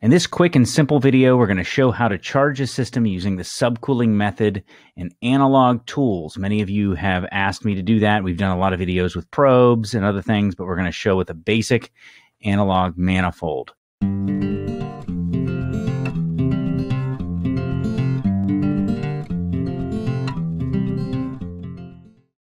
In this quick and simple video, we're going to show how to charge a system using the subcooling method and analog tools. Many of you have asked me to do that. We've done a lot of videos with probes and other things, but we're going to show with a basic analog manifold.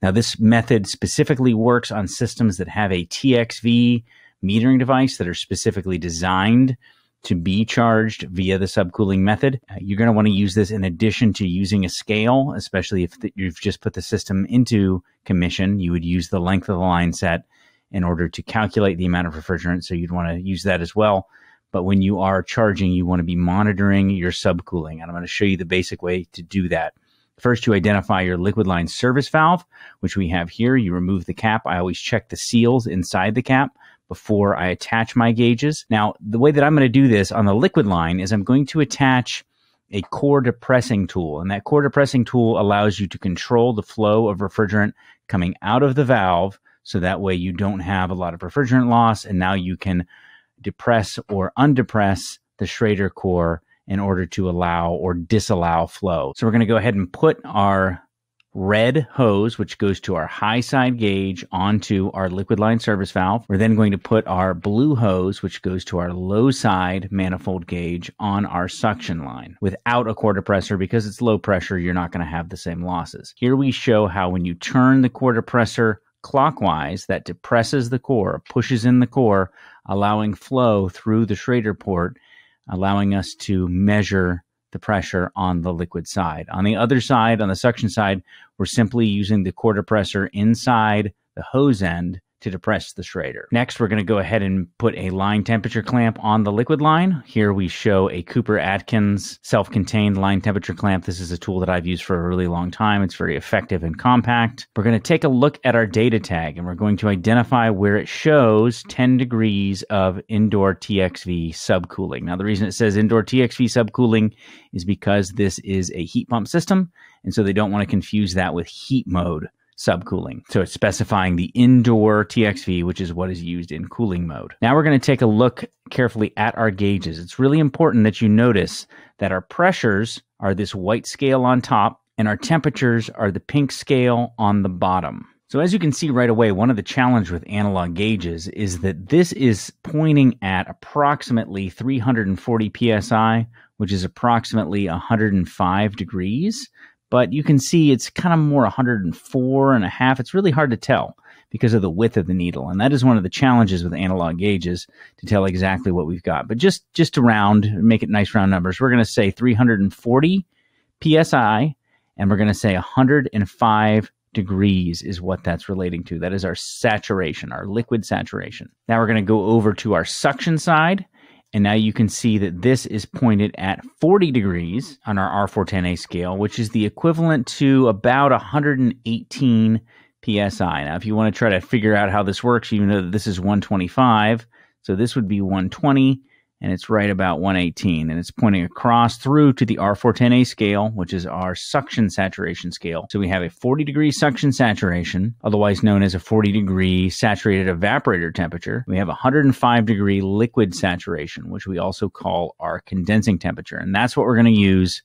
Now, this method specifically works on systems that have a TXV metering device that are specifically designed to be charged via the subcooling method. You're going to want to use this in addition to using a scale, especially if you've just put the system into commission. You would use the length of the line set in order to calculate the amount of refrigerant, so you'd want to use that as well. But when you are charging, you want to be monitoring your subcooling, and I'm going to show you the basic way to do that. First, you identify your liquid line service valve, which we have here. You remove the cap. I always check the seals inside the cap before I attach my gauges. Now, the way that I'm going to do this on the liquid line is I'm going to attach a core depressing tool. And that core depressing tool allows you to control the flow of refrigerant coming out of the valve. So that way you don't have a lot of refrigerant loss. And now you can depress or undepress the Schrader core in order to allow or disallow flow. So we're going to go ahead and put our red hose, which goes to our high side gauge, onto our liquid line service valve. We're then going to put our blue hose, which goes to our low side manifold gauge, on our suction line without a core depressor. Because it's low pressure, you're not going to have the same losses. Here we show how when you turn the core depressor clockwise, that depresses the core, pushes in the core, allowing flow through the Schrader port, allowing us to measure the pressure on the liquid side. On the other side, on the suction side, we're simply using the core depressor inside the hose end to depress the Schrader. Next, we're going to go ahead and put a line temperature clamp on the liquid line. Here we show a Cooper Atkins self-contained line temperature clamp. This is a tool that I've used for a really long time. It's very effective and compact. We're going to take a look at our data tag, and we're going to identify where it shows 10 degrees of indoor TXV subcooling. Now, the reason it says indoor TXV subcooling is because this is a heat pump system, and so they don't want to confuse that with heat mode subcooling. So it's specifying the indoor TXV, which is what is used in cooling mode. Now we're going to take a look carefully at our gauges. It's really important that you notice that our pressures are this white scale on top and our temperatures are the pink scale on the bottom. So as you can see right away, one of the challenges with analog gauges is that this is pointing at approximately 340 psi, which is approximately 105 degrees. But you can see it's kind of more 104.5. It's really hard to tell because of the width of the needle. And that is one of the challenges with analog gauges, to tell exactly what we've got. But just to round, make it nice round numbers, we're going to say 340 PSI, and we're going to say 105 degrees is what that's relating to. That is our saturation, our liquid saturation. Now we're going to go over to our suction side. And now you can see that this is pointed at 40 degrees on our R410A scale, which is the equivalent to about 118 PSI. Now, if you want to try to figure out how this works, you know that this is 125. So this would be 120, and it's right about 118. And it's pointing across through to the R410A scale, which is our suction saturation scale. So we have a 40-degree suction saturation, otherwise known as a 40-degree saturated evaporator temperature. We have a 105-degree liquid saturation, which we also call our condensing temperature. And that's what we're going to use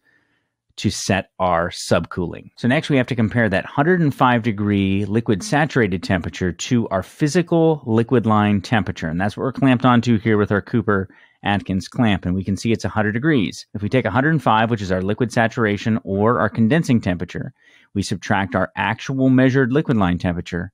to set our subcooling. So next we have to compare that 105-degree liquid saturated temperature to our physical liquid line temperature. And that's what we're clamped onto here with our Cooper Atkins clamp, and we can see it's 100 degrees. If we take 105, which is our liquid saturation or our condensing temperature, we subtract our actual measured liquid line temperature,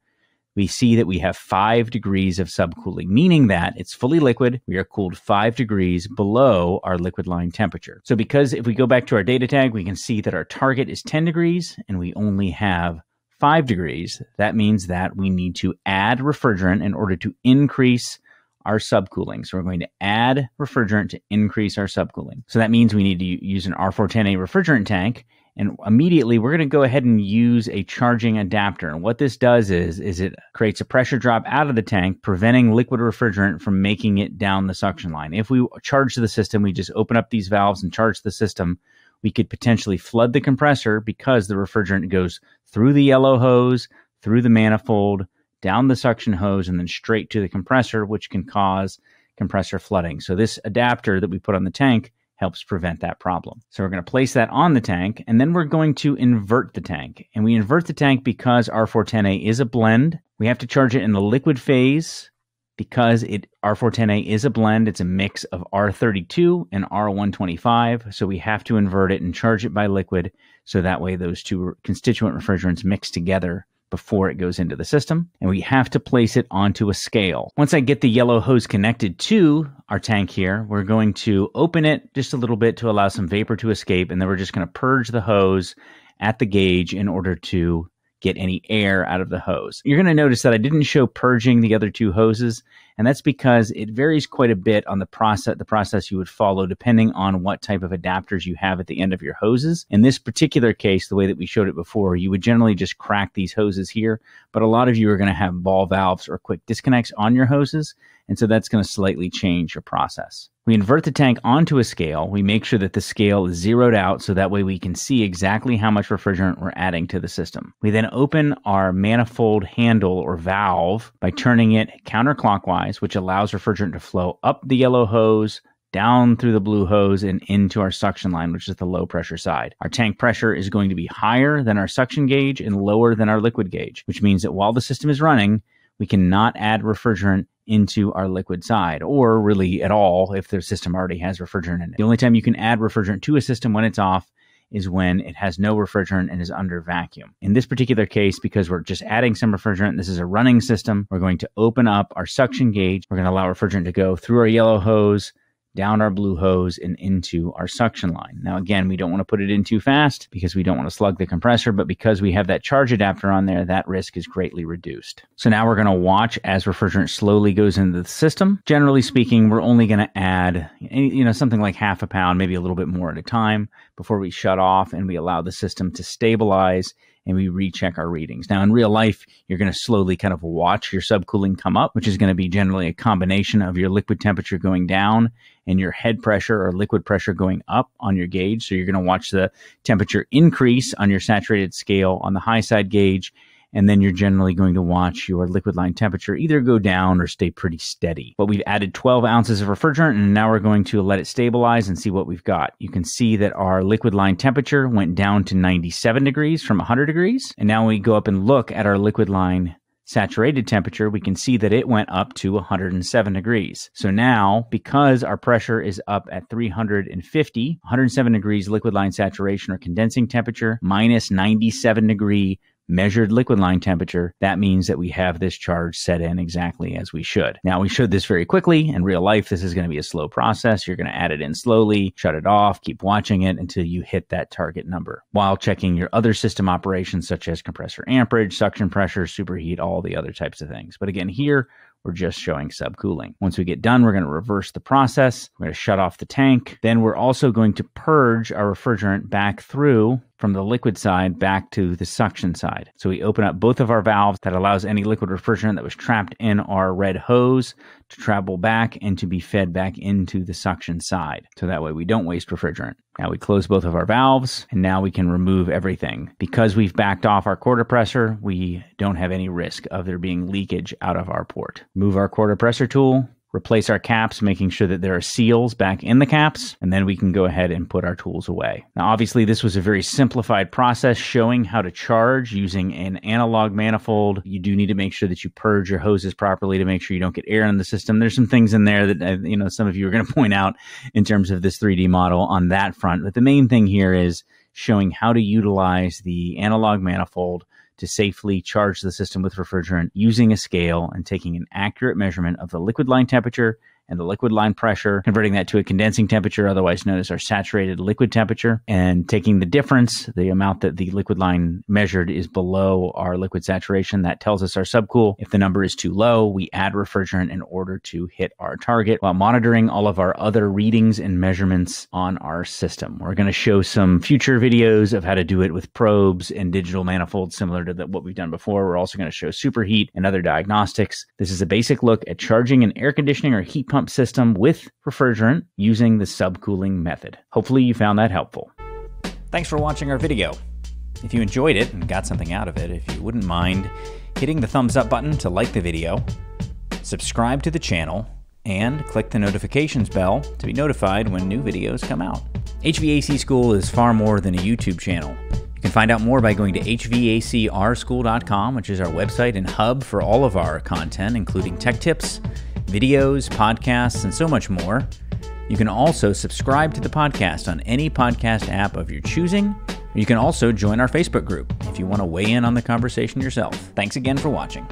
we see that we have 5 degrees of subcooling, meaning that it's fully liquid. We are cooled 5 degrees below our liquid line temperature. So because if we go back to our data tag, we can see that our target is 10 degrees and we only have 5 degrees. That means that we need to add refrigerant in order to increase our subcooling. So we're going to add refrigerant to increase our subcooling. So that means we need to use an R410A refrigerant tank, and immediately we're going to go ahead and use a charging adapter. And what this does is it creates a pressure drop out of the tank, preventing liquid refrigerant from making it down the suction line. If we charge the system, we just open up these valves and charge the system, we could potentially flood the compressor because the refrigerant goes through the yellow hose, through the manifold, down the suction hose, and then straight to the compressor, which can cause compressor flooding. So this adapter that we put on the tank helps prevent that problem. So we're going to place that on the tank, and then we're going to invert the tank. And we invert the tank because R410A is a blend. We have to charge it in the liquid phase because R410A is a blend. It's a mix of R32 and R125. So we have to invert it and charge it by liquid. So that way those two constituent refrigerants mix together before it goes into the system. And we have to place it onto a scale. Once I get the yellow hose connected to our tank here, we're going to open it just a little bit to allow some vapor to escape. And then we're just going to purge the hose at the gauge in order to get any air out of the hose. You're going to notice that I didn't show purging the other two hoses, and that's because it varies quite a bit on the process you would follow depending on what type of adapters you have at the end of your hoses. In this particular case, the way that we showed it before, you would generally just crack these hoses here, but a lot of you are going to have ball valves or quick disconnects on your hoses, and so that's going to slightly change your process. We invert the tank onto a scale. We make sure that the scale is zeroed out so that way we can see exactly how much refrigerant we're adding to the system. We then open our manifold handle or valve by turning it counterclockwise, which allows refrigerant to flow up the yellow hose, down through the blue hose, and into our suction line, which is the low pressure side. Our tank pressure is going to be higher than our suction gauge and lower than our liquid gauge, which means that while the system is running, we cannot add refrigerant into our liquid side, or really at all if the system already has refrigerant in it. The only time you can add refrigerant to a system when it's off is when it has no refrigerant and is under vacuum. In this particular case, because we're just adding some refrigerant, this is a running system, we're going to open up our suction gauge. We're going to allow refrigerant to go through our yellow hose, down our blue hose, and into our suction line. Now, again, we don't want to put it in too fast because we don't want to slug the compressor, but because we have that charge adapter on there, that risk is greatly reduced. So now we're going to watch as refrigerant slowly goes into the system. Generally speaking, we're only going to add, something like half a pound, maybe a little bit more at a time before we shut off and we allow the system to stabilize and we recheck our readings. Now, in real life, you're going to slowly kind of watch your subcooling come up, which is going to be generally a combination of your liquid temperature going down and your head pressure or liquid pressure going up on your gauge. So you're going to watch the temperature increase on your saturated scale on the high side gauge, and then you're generally going to watch your liquid line temperature either go down or stay pretty steady. But we've added 12 ounces of refrigerant, and now we're going to let it stabilize and see what we've got. You can see that our liquid line temperature went down to 97 degrees from 100 degrees. And now when we go up and look at our liquid line saturated temperature, we can see that it went up to 107 degrees. So now, because our pressure is up at 350, 107 degrees liquid line saturation or condensing temperature, minus 97 degree measured liquid line temperature, that means that we have this charge set in exactly as we should. Now, we showed this very quickly. In real life, this is going to be a slow process. You're going to add it in slowly, shut it off, keep watching it until you hit that target number while checking your other system operations such as compressor amperage, suction pressure, superheat, all the other types of things. But again, here, we're just showing subcooling. Once we get done, we're going to reverse the process. We're going to shut off the tank. Then we're also going to purge our refrigerant back through from the liquid side back to the suction side. So we open up both of our valves. That allows any liquid refrigerant that was trapped in our red hose to travel back and to be fed back into the suction side. So that way we don't waste refrigerant. Now we close both of our valves, and now we can remove everything. Because we've backed off our core depressor, we don't have any risk of there being leakage out of our port. Move our core depressor tool, replace our caps, making sure that there are seals back in the caps, and then we can go ahead and put our tools away. Now, obviously, this was a very simplified process showing how to charge using an analog manifold. You do need to make sure that you purge your hoses properly to make sure you don't get air in the system. There's some things in there that, some of you are going to point out in terms of this 3D model on that front. But the main thing here is showing how to utilize the analog manifold to safely charge the system with refrigerant using a scale and taking an accurate measurement of the liquid line temperature and the liquid line pressure, converting that to a condensing temperature, otherwise known as our saturated liquid temperature, and taking the difference, the amount that the liquid line measured is below our liquid saturation. That tells us our subcool. If the number is too low, we add refrigerant in order to hit our target while monitoring all of our other readings and measurements on our system. We're going to show some future videos of how to do it with probes and digital manifolds similar to what we've done before. We're also going to show superheat and other diagnostics. This is a basic look at charging an air conditioning or heat pump system with refrigerant using the subcooling method. Hopefully you found that helpful. Thanks for watching our video. If you enjoyed it and got something out of it, if you wouldn't mind hitting the thumbs up button to like the video, subscribe to the channel, and click the notifications bell to be notified when new videos come out. HVAC School is far more than a YouTube channel. You can find out more by going to hvacrschool.com, which is our website and hub for all of our content, including tech tips, videos, podcasts, and so much more. You can also subscribe to the podcast on any podcast app of your choosing. You can also join our Facebook group if you want to weigh in on the conversation yourself. Thanks again for watching.